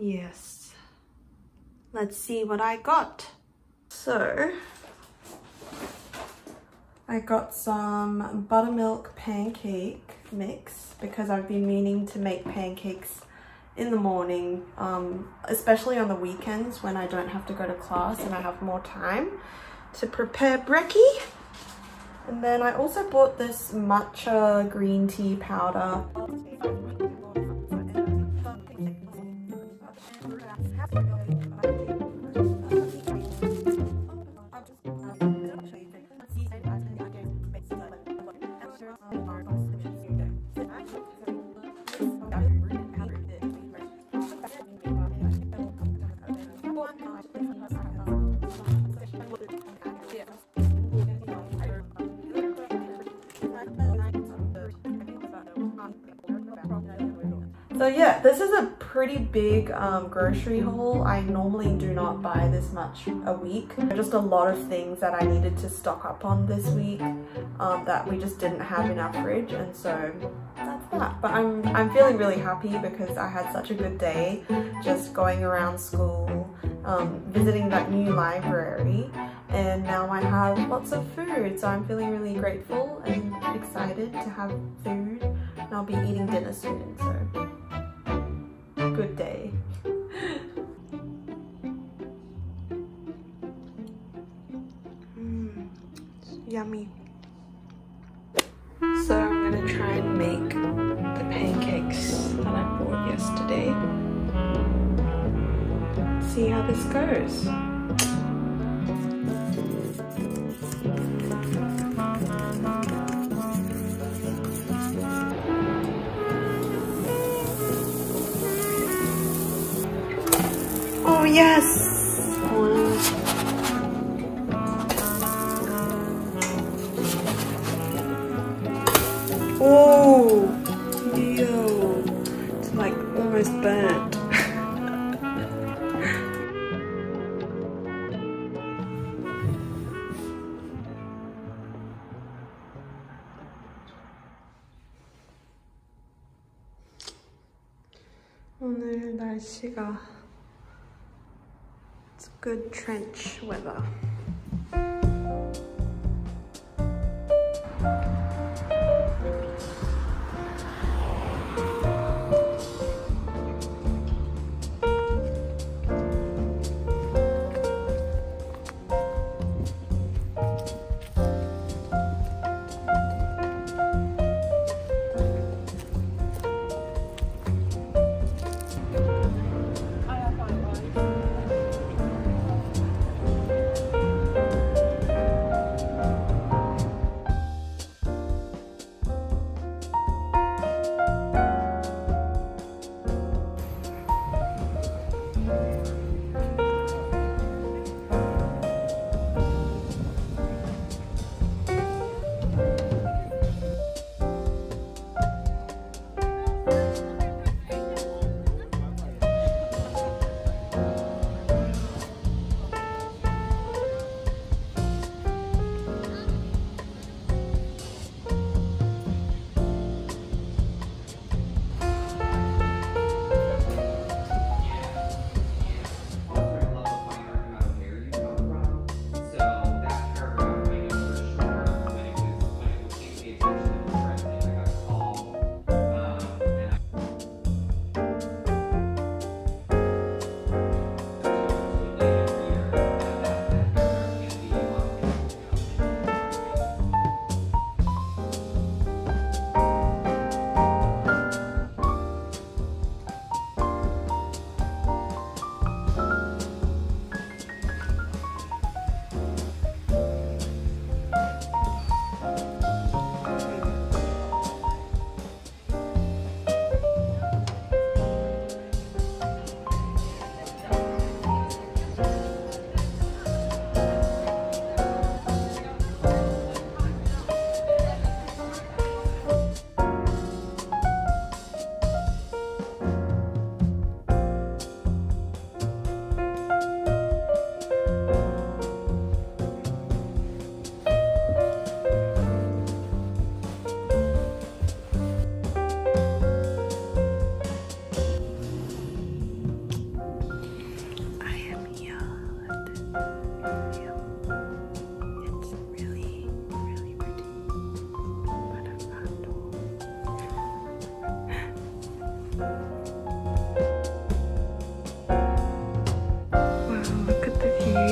Yes, let's see what I got. So, I got some buttermilk pancake mix because I've been meaning to make pancakes in the morning, especially on the weekends when I don't have to go to class and I have more time to prepare brekkie. And then I also bought this matcha green tea powder. So yeah, this is a pretty big grocery haul. I normally do not buy this much a week. Just a lot of things that I needed to stock up on this week that we just didn't have in our fridge, and so that's that. But I'm feeling really happy because I had such a good day just going around school, visiting that new library, and now I have lots of food. So I'm feeling really grateful and excited to have food, and I'll be eating dinner soon, so. Good day. Yummy. So I'm gonna try and make the pancakes that I bought yesterday. See how this goes. Yes! Oh! Yo! It's like almost burnt. 오늘 날씨가 good trench weather.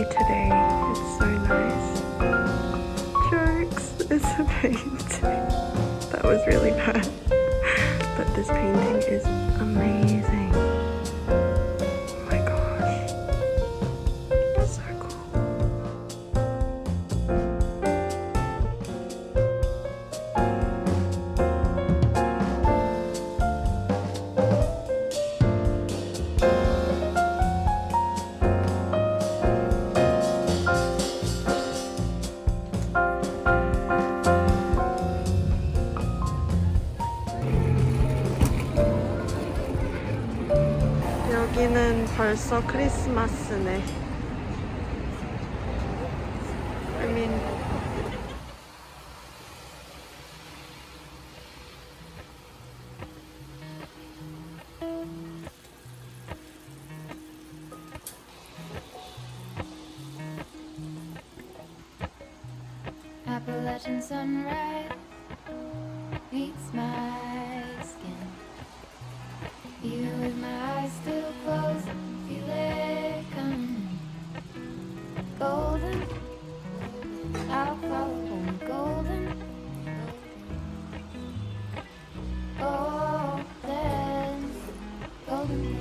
Today, it's so nice. Jokes. was really bad. But this painting is amazing. Oh my gosh. It's so 여기는 벌써 크리스마스네. I mean, Appalachian sunrise meets my skin. You with my eyes still closed, feel it coming. Golden, I'll follow home. Golden, golden, golden.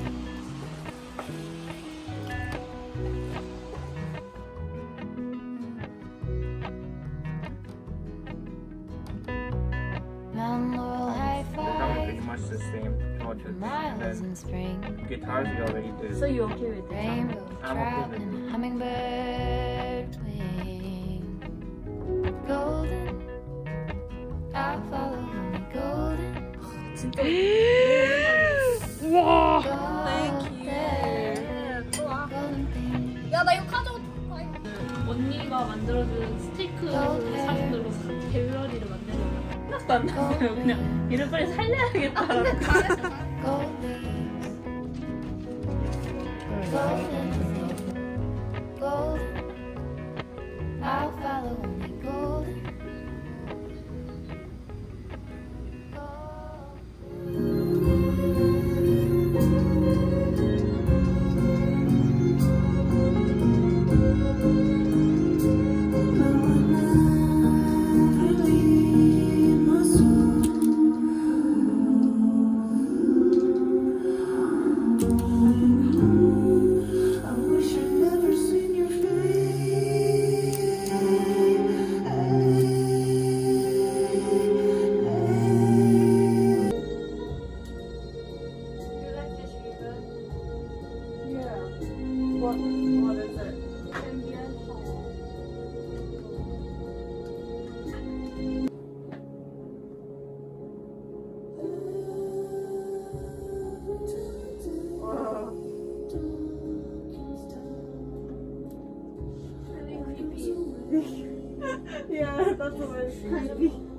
The same project. Miles in spring. Guitars we already did. So you're okay with that? I'm okay with it. Hummingbird playing. Golden. I follow him. Golden. Wow. Thank you. Golden thing. 야, 나 이거 가져올 거야. 언니가 만들어준 스테이크 상품으로 갤러리를 만들어. 생각도 안 나요. 그냥 이를 빨리 살려야겠다. 아, 근데 잘했어. What is it? Indian hall. Wow. Really creepy. Yeah, that's what it's creepy.